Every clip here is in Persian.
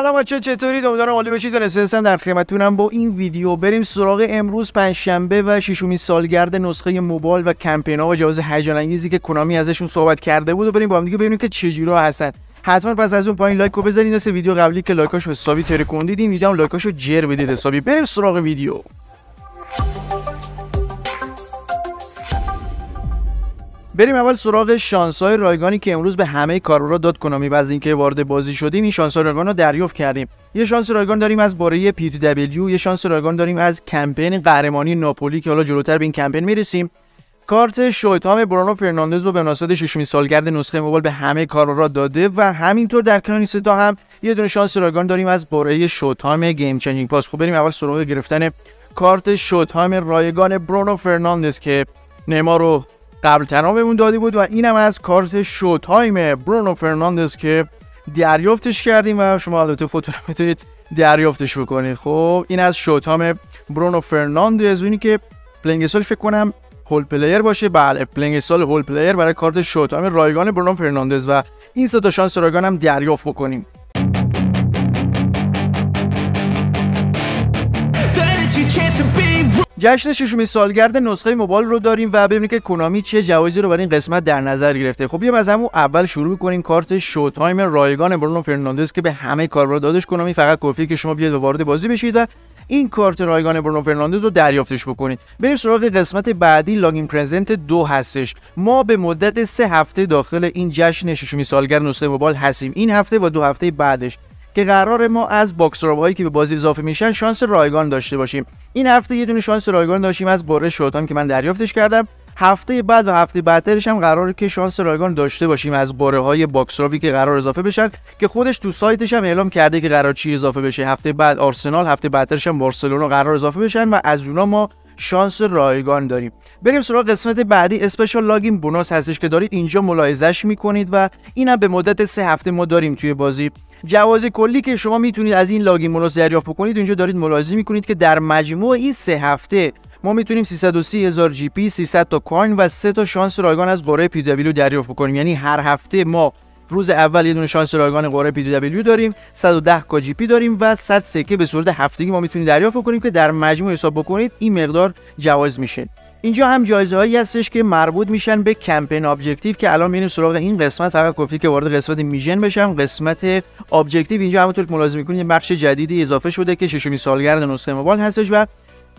سلام بچه‌ها، چطورید؟ امیدوارم عالی باشید. رسیدم در خدمتتونم با این ویدیو. بریم سراغ امروز پنجشنبه و ششمین سالگرد نسخه موبایل و کمپین‌ها و جواز هیجان انگیزی که کنامی ازشون صحبت کرده بود و بریم با هم دیگه ببینیم که چه جوری هستن. حتما پس از اون پایین لایک رو بزنید. واسه ویدیو قبلی که لایکاش حسابی ترکوندید، این ویدیو هم لایکاشو جر بدید حسابی. بریم سراغ ویدیو. بریم اول سراغ شانس‌های رایگانی که امروز به همه کاربرا داد کنامی بعد از اینکه وارد بازی شدیم. این شانس‌های رایگان رو دریافت کردیم. یه شانس رایگان داریم از باره پی تو دبلیو، یه شانس رایگان داریم از کمپین قهرمانی ناپولی که حالا جلوتر به این کمپین میرسیم. کارت شوتام برونو فرناندز رو به مناسبت 6 سالگرد نسخه موبایل به همه کاربرا داده و همینطور در کنار این ستا هم یه دونه شانس رایگان داریم از باره شوتام گیم چنجینگ پاس. خب بریم اول سراغ گرفتن کارت شوتام رایگان برونو فرناندز که نیمار رو قبل تناممون داده بود و اینم از کارت شو تایم برونو فرناندز که دریافتش کردیم و شما البته خودتون میتونید دریافتش بکنید. خب این از شو تایم برونو فرناندز. ببینید که پلینگ سال فکر کنم هول پلیر باشه. بله، پلینگ سال هول پلیر برای کارت شو تایم رایگان برونو فرناندز و این سه تا شانس رایگان هم دریافت بکنیم. جشن ششمین سالگرد نسخه موبایل رو داریم و ببینیم که کنامی چه جوایزی رو برای این قسمت در نظر گرفته. خب بیام از همون اول شروع کنیم. کارت شو تایم رایگان برونو فرناندز که به همه کاربرا دادش کنامی، فقط کافیه که شما بیاید و وارد بازی بشید و این کارت رایگان برونو فرناندز رو دریافتش بکنید. بریم سراغ قسمت بعدی. لاگین پرزنت 2 هستش. ما به مدت 3 هفته داخل این جشن ششمین سالگرد نسخه موبایل هستیم، این هفته و 2 هفته بعدش که قرار ما از باکسراب‌هایی که به بازی اضافه میشن شانس رایگان داشته باشیم. این هفته یه دونه شانس رایگان داشتیم از باره شوتام که من دریافتش کردم. هفته بعد و هفته بعدش هم قراره که شانس رایگان داشته باشیم از باره‌های باکسرابی که قرار اضافه بشن که خودش تو سایتش هم اعلام کرده که قرار چی اضافه بشه. هفته بعد آرسنال، هفته بعدش هم بارسلونا قرار اضافه بشن و از اونها ما شانس رایگان داریم. بریم سراغ قسمت بعدی. اسپشال لاگین بونوس هستش که دارید اینجا ملاحظهش میکنید و اینم به مدت 3 هفته ما داریم توی بازی. جواز کلی که شما میتونید از این لاگین بونوس دریافت بکنید اینجا دارید ملاحظه میکنید که در مجموع این 3 هفته ما میتونیم 330,000 جی پی، 300 تا کوین و 3 تا شانس رایگان از قاره پی دبلیو دریافت بکنیم. یعنی هر هفته ما روز اول یه دونه شانس رایگان قاره پی دبلیو داریم، 110 کا جی پی داریم و 100 سکه به صورت هفتگی ما میتونیم دریافت بکنیم که در مجموع حساب بکنید این مقدار جواز میشه. اینجا هم جایزه‌هایی هستش که مربوط میشن به کمپین ابجکتیو که الان میریم سراغ این قسمت. فقط کافیه که وارد قسمت میژن بشم. قسمت ابجکتیو اینجا همونطور که ملاحظه می‌کنید یه بخش جدیدی اضافه شده که ششمین سالگرد نسخه موبایل هستش و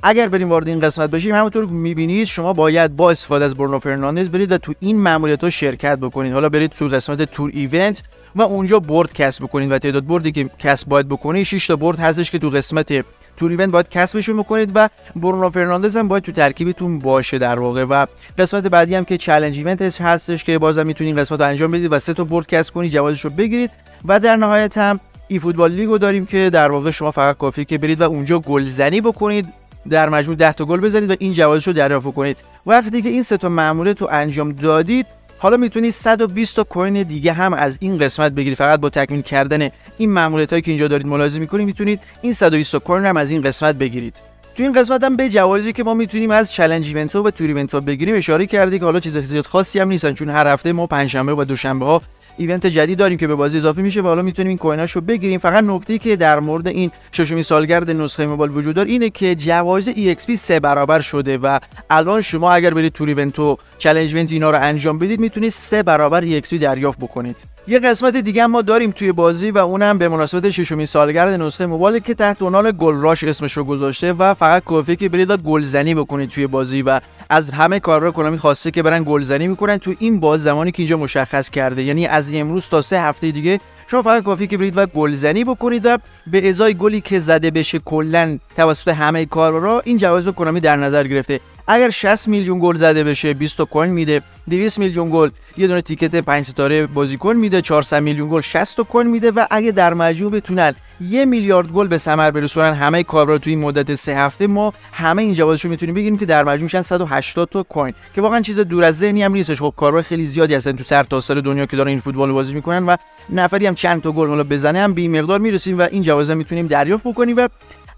اگر بریم وارد این قسمت بشیم همونطور می‌بینید شما باید با استفاده از برونو فرناندز برید و تو این ماموریت‌ها شرکت بکنید. حالا برید تو قسمت تور ایونت و اونجا برد کسب بکنید و تعداد بردی که کسب باید بکنید 6 تا برد هستش که تو قسمت تور ایونت باید کسبشون بکنید و برونو فرناندز هم باید تو ترکیبتون باشه در واقع. و قسمت بعدی هم که چالش ایونت هستش که بازم میتونید قسمت رو انجام بدید و 3 تا برد کسب کنید، جوازشو بگیرید و در نهایت هم ای فوتبال لیگو داریم که در واقع شما فقط کافیه که برید و اونجا گلزنی بکنید، در مجموع 10 تا گل بزنید و این جوازشو دریافت کنید. وقتی که این 3 تا مأموریت رو انجام دادید حالا میتونید 120 تا کوین دیگه هم از این قسمت بگیرید. فقط با تکمیل کردن این مأموریتایی که اینجا دارید ملاحظه میکنید میتونید این 120 تا کوین هم از این قسمت بگیرید. تو این قسمت هم به جوایزی که ما میتونیم از چالش ایونت و تور ایونت بگیریم اشاره کردی که حالا چیز زیاد خاصی هم نیستن چون هر هفته ما پنجشنبه و دوشنبه ها ایونت جدید داریم که به بازی اضافه میشه و حالا میتونیم این کویناشو بگیریم. فقط نکته‌ای که در مورد این ششمین سالگرد نسخه موبایل وجود داره اینه که جوایز EXP 3 برابر شده و الان شما اگر برید تور ایونت و چالش ایونت اینا رو انجام بدید میتونید 3 برابر EXP دریافت بکنید. یه قسمت دیگه ما داریم توی بازی و اونم به مناسبت ششمین سالگرد نسخه موبایل که تحت عنوان گل راش اسمش رو گذاشته و فقط کافیه که برید و گلزنی بکنید توی بازی و از همه کاربرا کنامی خواسته که برن گلزنی میکنن تو این باز زمانی که اینجا مشخص کرده. یعنی از امروز تا 3 هفته دیگه شما فقط کافیه که برید و گلزنی بکنید و به ازای گلی که زده بشه کلا توسط همه کاربرا این جواز رو کنامی در نظر گرفته. اگر 60 میلیون گل زده بشه 20 تا کوین میده، 200 میلیون گل یه دونه تیکت 5 ستاره بازیکن میده، 400 میلیون گل 60 تا کوین میده و اگه در مجموع بتونن 1 میلیارد گل به ثمر برسونن همه کاربرا توی مدت 3 هفته ما همه این جوازشو میتونیم بگیریم که در مجموع میشن 180 تا کوین که واقعا چیز دور از ذهنی هم نیستش. خب کاربر خیلی زیادی هستن تو سرتاسر دنیا که دارن این فوتبال رو بازی میکنن و نفری هم چند تا گل حالا بزنه هم بی مقدار میرسیم و این جوازا میتونیم دریافت بکنیم و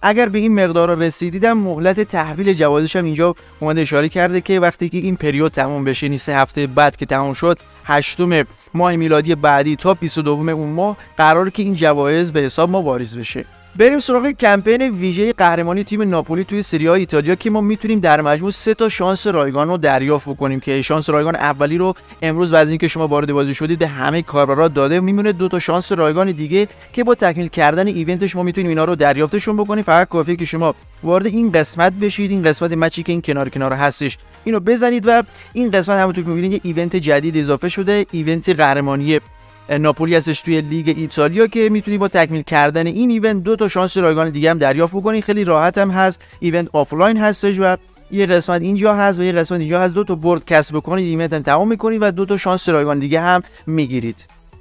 اگر به این مقدار رسیدیدم مهلت تحویل جوازش هم اینجا اومده اشاره کرده که وقتی که این پریود تمام بشه، 3 هفته بعد که تمام شد هشتم ماه میلادی بعدی تا 22 اون ماه قراره که این جوایز به حساب ما واریز بشه. بریم سراغ کمپین ویژه قهرمانی تیم ناپولی توی سری آ ایتالیا که ما میتونیم در مجموع 3 تا شانس رایگان رو دریافت بکنیم که شانس رایگان اولی رو امروز بعد از اینکه شما وارد بازی شدید به همه کاربرا داده، میمونه 2 تا شانس رایگان دیگه که با تکمیل کردن ایونتش ما میتونیم اینا رو دریافتشون بکنیم. فقط کافیه که شما وارد این قسمت بشید، این قسمت مچی که این کنار هستش اینو بزنید و این قسمت همونطور که می‌بینید ایونت جدید اضافه شده، ایونت قهرمانی ناپولی هستش توی لیگ ایتالیا که میتونی با تکمیل کردن این ایونت 2 تا شانس رایگان دیگه هم دریافت بکنی. خیلی راحت هم هست، ایونت آفلاین هستش و یه قسمت اینجا هست و یه قسمت اینجا هست، 2 تا برد کسب بکنید ایونت هم تمام میکنید و 2 تا شانس رایگان دیگه هم میگیرید.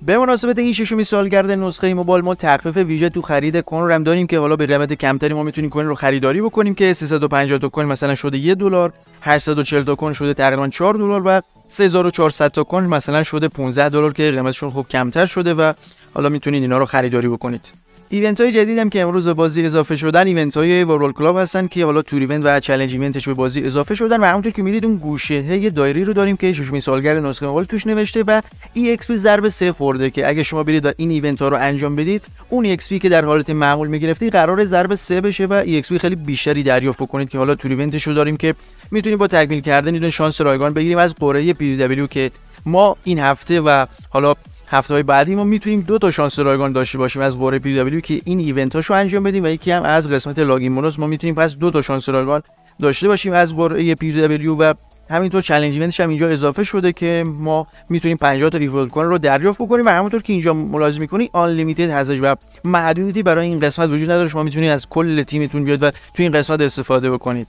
به مناسبت این 6 سالگرد نسخه موبایل ما تخفیف ویژه تو خرید کن هم داریم که حالا به قیمت کمتری ما میتونیم کن رو خریداری بکنیم که 350 تا کن مثلا شده 1 دلار، 840 تا کن شده تقریبا 4 دلار و 3400 تا کن مثلا شده 15 دلار که قیمتشون خوب کمتر شده و حالا میتونید اینا رو خریداری بکنید. ایونت های جدید هم که امروز به بازی اضافه شدن ایونت های ورلد کلاب هستن که حالا تور ایونت و چالش ایونتش به بازی اضافه شدن و همونطور که می‌بینید اون گوشه دایری رو داریم که 6 سالگرد نسخه موبایل توش نوشته و EXP ضرب 3 خورده که اگه شما برید این ایونت ها رو انجام بدید اون EXP که در حالت معمول می‌گرفتید قرار ضرب 3 بشه و EXP خیلی بیشتری دریافت بکنید که حالا تور ایونتش رو داریم که می‌تونید با تکمیل کردن این شانس رایگان بگیریم از قرعه PW که ما این هفته و حالا هفته‌های بعدی ما میتونیم 2 تا شانس رایگان داشته باشیم از قرعه PW که این ایونتاشو انجام بدیم و یکی هم از قسمت لاگین بونوس ما میتونیم پس 2 تا شانس رایگان داشته باشیم از قرعه PW و همینطور چالش ایونتش هم اینجا اضافه شده که ما میتونیم 50 تا ریفرال کوین رو دریافت بکنیم و همونطور که اینجا ملاحظه می‌کنید آن لیمیتد هستش و محدودیتی برای این قسمت وجود نداره، شما میتونید از کل تیمتون بیاد و تو این قسمت استفاده بکنید.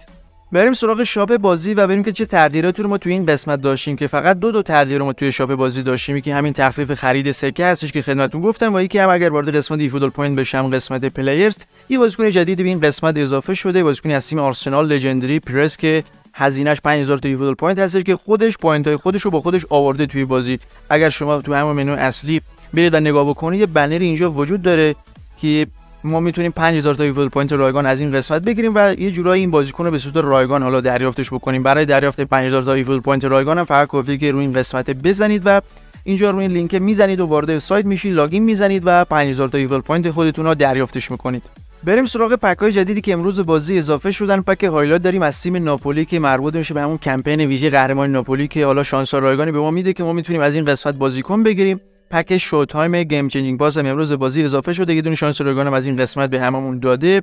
بریم سراغ شاپ بازی و بریم که چه تغییراتی رو ما توی این قسمت داشتیم که فقط 2 تغییر رو ما توی شاپ بازی داشتیم که همین تخفیف خرید سکه هستش که خدمتتون گفتم و یکی هم اگر وارد قسمت efootball پوینت بشم قسمت پلیرز یه بازیکن جدید به این قسمت اضافه شده، بازیکنی از تیم آرسنال لژندری پرس که هزینه‌اش 5000 تا efootball پوینت هستش که خودش پوینت‌های خودش رو با خودش آورده توی بازی. اگر شما تو همون منو اصلی برید و نگاه بکنید یه بنر اینجا وجود داره که ما میتونیم 5000 تا ایفل پوینت رایگان از این قسمت بگیریم و یه جورایی این بازیکن رو به صورت رایگان حالا دریافتش بکنیم. برای دریافت 5000 تا ایفل پوینت رایگان هم فقط کافیه که روی این قسمت بزنید و اینجا روی این لینک میزنید و وارد سایت میشید، لاگین میزنید و 5000 تا ایفل پوینت خودتون رو دریافتش میکنید. بریم سراغ پک‌های جدیدی که امروز بازی اضافه شدن. پک هایلایت داریم از تیم ناپولی که مربوط میشه به همون کمپین ویژه قهرمان ناپولی که حالا شانس رایگانی به ما میده که ما میتونیم از این قسمت بازیکن بگیریم. پک شو تایم گیم چنجینگ باز هم امروز بازی اضافه شده، یه دونه شانس رایگان هم از این قسمت به هممون داده.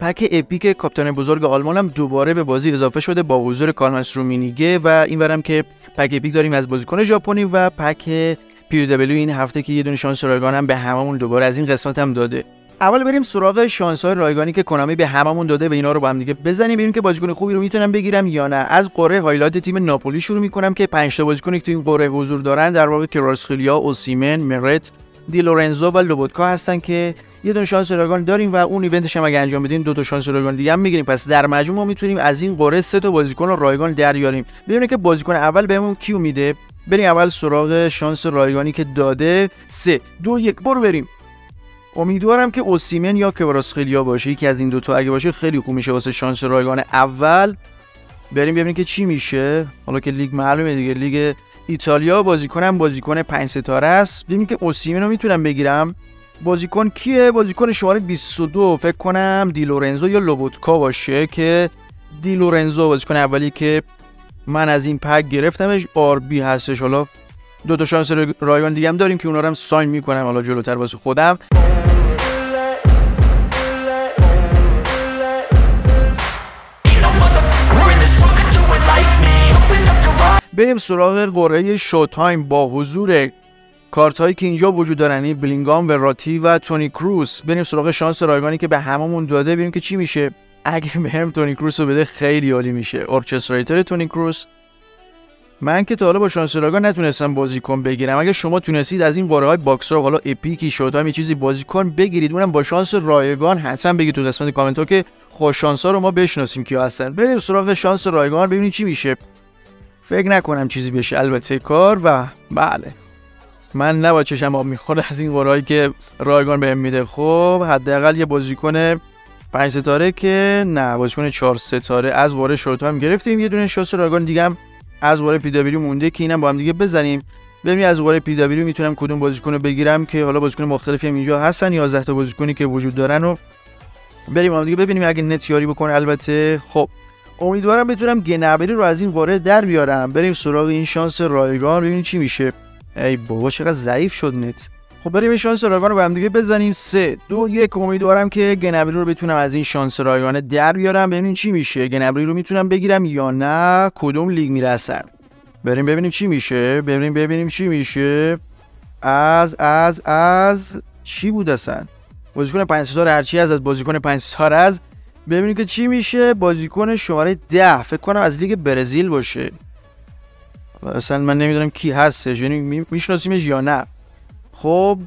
پک اپیک کاپیتان بزرگ آلمان هم دوباره به بازی اضافه شده با حضور کارمنس رومینیگه و اینورم که پک اپیک داریم از بازیکن ژاپنی و پک PW این هفته که یه دونه شانس رایگان هم به هممون دوباره از این قسمت هم داده. اول بریم سراغ شانس‌های رایگانی که کنامی به هممون داده و اینا رو با هم دیگه بزنیم ببینیم که بازیکن خوبی رو میتونم بگیرم یا نه. از قرعه هایلایت تیم ناپولی شروع میکنم که 5 تا بازیکنی که تو این قرعه حضور دارن در واقع کوراسخلیا، اوسیمن، مرت، دی لورنزو و لوبوتکا هستن که یه دونه شانس رایگان داریم و اون ایونتش هم اگه انجام بدیم 2 تا شانس رایگان دیگه هم میگیریم. پس در مجموع ما میتونیم از این قرعه 3 تا بازیکن رو رایگان دریاریم. ببینیم که بازیکن اول بهمون کیو میده. بریم اول سراغ شانس رایگانی که داده 3 2 1. بریم. امیدوارم که اوسیمن یا کوراسخلیا باشه، یکی از این دوتا اگه باشه خیلی خوب میشه واسه شانس رایگان اول. بریم ببینیم که چی میشه. حالا که لیگ معلومه دیگه، لیگ ایتالیا، بازیکن 5 ستاره است. ببینیم که اوسیمن رو میتونم بگیرم. بازیکن کیه؟ بازیکن شماره 22 فکر کنم دی لورنزو یا لوبوتکا باشه که دی لورنزو بازیکن اولی که من از این پک گرفتمش RB هستش. حالا 2 تا شانس رایگان دیگه هم داریم که اونا رو هم ساین میکنم حالا جلوتر واسه خودم. بریم سراغ قرعه شو تایم با حضور کارت‌هایی که اینجا وجود دارن، این بلینگام و راتی و تونی کروس. بریم سراغ شانس رایگانی که به هممون داده ببینیم که چی میشه. اگه بهم تونی کروس رو بده خیلی عالی میشه. ارکستریتر تونی کروس. من که تا حالا با شانس رایگان نتونستم بازیکن بگیرم. اگه شما تونستید از این قرعه‌های باکسر حالا اپیکی شو تایم چیزی بازیکن بگیرید، اونم با شانس رایگان حتما بگید تو قسمت کامنت‌ها که خوش شانس‌ها رو ما بشناسیم کیا هستن. بریم سراغ شانس رایگان ببینیم چی میشه. فکر نکنم چیزی بشه البته کار و بله من نباید چشم آب میخوره از این قرعه‌ای که رایگان بهم میده. خب حداقل یه بازیکن 5 ستاره که نه بازیکن 4 ستاره از قرعه شوتام گرفتیم، یه دونه شانس رایگان دیگه هم از قرعه PW مونده که اینم با هم دیگه بزنیم. ببینید از قرعه پی دبلیو میتونم کدوم بازیکن رو بگیرم که حالا بازیکن مختلفی هم اینجا هستن، 11 تا بازیکنی که وجود دارن و بریم اون دیگه ببینیم اگه نت یاری بکنه. البته خب امیدوارم بتونم گنبری رو از این قرعه در بیارم. بریم سراغ این شانس رایگان ببینیم چی میشه. ای بابا چقدر ضعیف شد نت. خب بریم این شانس رایگان رو با هم دیگه بزنیم. 3 2 1. امیدوارم که گنبری رو بتونم از این شانس رایگان در بیارم، ببینیم چی میشه. گنبری رو میتونم بگیرم یا نه؟ کدوم لیگ میرسم؟ بریم ببینیم چی میشه. ببینیم چی میشه. از چی بود اصلا؟ بازیکن 5 ستاره هرچی از بازیکن 5 ستاره از ببینیم که چی میشه. بازیکن شماره 10 فکر کنم از لیگ برزیل باشه. اصلا من نمیدونم کی هستش، یعنی میشناسیمش یا نه. خب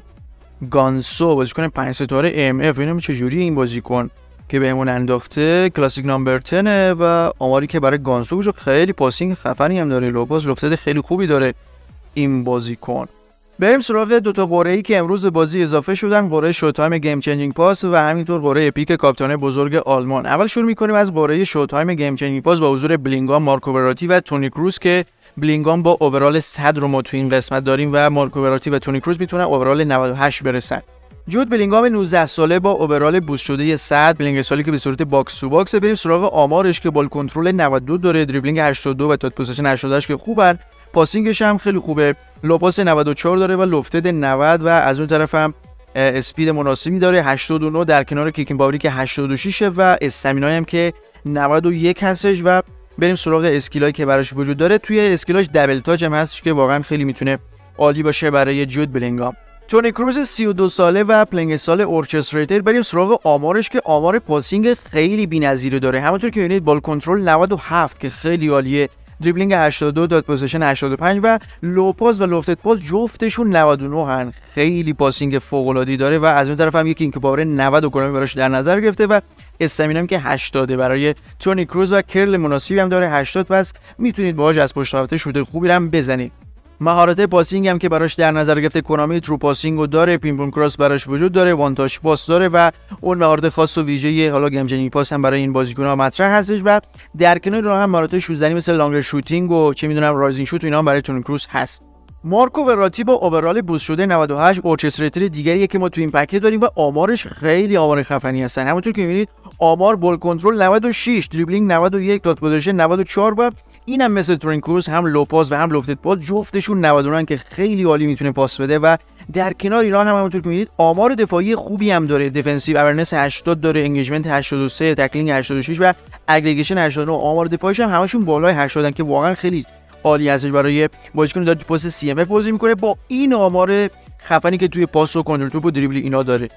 گانسو بازیکن 5 ستاره ام اف. اینم چجوری این بازیکن که بهمون انداخته کلاسیک نمبر 10 و آماری که برای گانسو وجود خیلی پاسینگ خفنی هم داره، لوپاس لوفسد خیلی خوبی داره این بازیکن. بریم سراغ دو تا قرعه‌ای که امروز بازی اضافه شدن، قرعه شوتایم گیم چنجینگ پاس و همینطور قرعه پیک کاپیتان بزرگ آلمان. اول شروع می‌کنیم از قرعه شوتایم گیم چنجینگ پاس با حضور بلینگام، مارکو براتی و تونی کروس که بلینگام با اوورال 100 رو ما تو این قسمت داریم و مارکو براتی و تونی کروس میتونن اوورال 98 برسن. جود بلینگام 19 ساله با اوورال بوست شده 100، بلینگ سالی که به صورت باکس تو باکس. بریم سراغ آمارش که بال کنترل 92 داره، دریبلینگ 82 و تات پوزیشن 88 که خوبن، پاسینگش هم خیلی خوبه، لوپاس 94 داره و لوفتد 90 و از اون طرف هم اسپید مناسبی داره 89 در کنار کیکینگ باوری که 86 و استامینای هم که 91 هستش. و بریم سراغ اسکیلایی که براش وجود داره. توی اسکیلاش دبل تاچ هم هستش که واقعا خیلی میتونه عالی باشه برای جود بلینگام. تونی کروز 32 ساله و پلنگ سال اورچستریتر. بریم سراغ آمارش که آمار پاسینگ خیلی بی‌نظیره داره، همونطور که می‌بینید بال کنترل 97 که خیلی عالیه، دریبلینگ 82، دات پوزیشن 85 و لو پاس و لوفتد پاس جفتشون 99 هن. خیلی پاسینگ فوق‌العاده‌ای داره و از اون طرف هم یکی اینکه باور 90 و کنامی براش در نظر گرفته و استامینام که 80 برای تونی کروز و کرل مناسبی هم داره 80، پس میتونید باهاش از پشت هافته شوت خوبی هم بزنید. مهارت پاسینگ هم که براش در نظر گرفته کنامی ترو پاسینگو داره، پینپون کراس براش وجود داره، وان تاچ پاس داره و اون مهارت خاص و ویژه حالا گیم چنجینگ پاس هم برای این بازیکن‌ها مطرح هستش و در کنار اون هم مهارت شوت‌زنی مثل لانگ شوتینگ و چه میدونم رایزینگ شوت و اینا هم برای تونی کروس هست. مارکو وراتی با اوورال بوست شده 98، اورچستریتر دیگریه که ما تو این پکیج داریم و آمارش خیلی آمار خفنی هستن، همونطور که می‌بینید آمار بال کنترل 96، دریبلینگ 91، دات پوزیشن 94 و اینم مثل تونی کروس هم لو پاس و هم لوفتد پاس جفتشون 99 که خیلی عالی میتونه پاس بده و در کنار اینا هم همونطور که می‌بینید آمار دفاعی خوبی هم داره، دیفنسیو اورنس 80 داره، انگیجمنت 83، تکلینگ 86 و اگریگیشن 89. آمار دفاعیش هم همشون بالای 80 که واقعا خیلی عالی هستش برای بازیکنی داره پاس سی ام اف بازی میکنه با این آمار خفنی که توی پاس و کنترل توپ و دریبل اینا داره.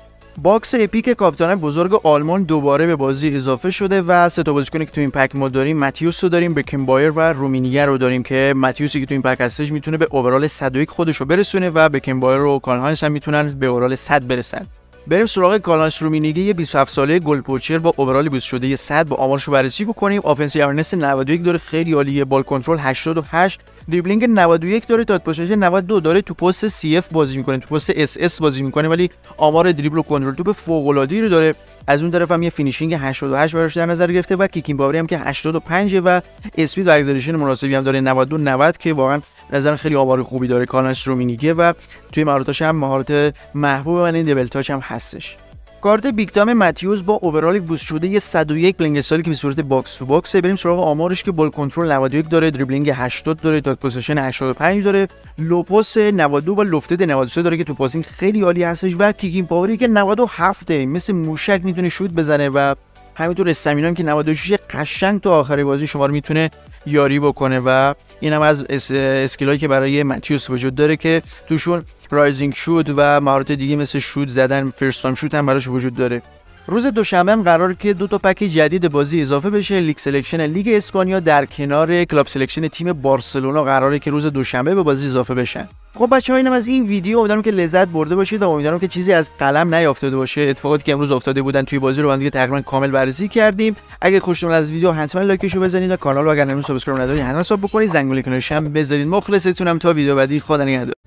باکس اپیک کاپیتان بزرگ آلمان دوباره به بازی اضافه شده و سه تا بازیکنی که تو این پک ما داریم، ماتیوس رو داریم، بکنبایر و رومینیگه رو داریم که ماتیوسی که تو این پک هستش میتونه به اوورال 101 خودش رو برسونه و بکنبایر و کالهانس هم میتونن به اوورال 100 برسن. بریم سراغ کالانس رومینیگه 27 ساله گلپوچر با اوورال بوست شده 100. با آمارشو بررسی بکنیم. آفنسیو اورنس 91 داره، خیلی عالیه، بال کنترل 88، دریبلینگ 91 داره، دات پوزیشن 92 داره، تو پست سی اف بازی میکنه، تو پست اس اس بازی میکنه ولی آمار دریبل و کنترل توپ فوق‌العاده‌ای رو داره. از اون طرف هم یه فینیشینگ 88 براش در نظر گرفته و کیکینگ باوری هم که 85 و اسپید و اکسلریشن مناسبی هم داره 92 که واقعا نظر خیلی آمار خوبی داره کالانس رومینیگه و توی مهارتاش هم مهارت محبوب من این دبل تاچ هم هستش. کارت بیگ تام ماتیوس با اوورال بوست شده 101، پلنگ سالی که به صورت باکس تو باکس. بریم سراغ آمارش که بال کنترل 91 داره، دریبلینگ 80 داره، دات پوزیشن 85 داره، لو پاس 92 و لوفتد 93 داره که تو پاسینگ خیلی عالی هستش و کیکینگ پاوری که 97 مثل موشک میتونه شوت بزنه و همینطور استامینام هم که 96 قشنگ تا آخر بازی شما رو میتونه یاری بکنه و اینم از اسکیلایی که برای ماتیوس وجود داره که توشون رایزینگ شوت و مهارت دیگه مثل شوت زدن، فرست تایم شوت هم براش وجود داره. روز دوشنبه هم قراره که دو تا پک جدید بازی اضافه بشه، لیگ سلکشن لیگ اسپانیا در کنار کلاب سلکشن تیم بارسلونا قراره که روز دوشنبه به بازی اضافه بشن. خب بچه‌ها اینم از این ویدیو، امیدوارم که لذت برده باشید و امیدوارم که چیزی از قلم نیافتاده باشه. اتفاقاتی که امروز افتاده بودن توی بازی رو با هم دیگه تقریبا کامل بررسی کردیم. اگه خوشتون اومد از ویدیو حتما لایکش رو بزنید و کانال رو اگر هنوز سابسکرایب ندارید حتما ساب بکنید، زنگوله کنارش هم بذارید. مخلصتونم تا ویدیو بعدی، خدا نگهدار.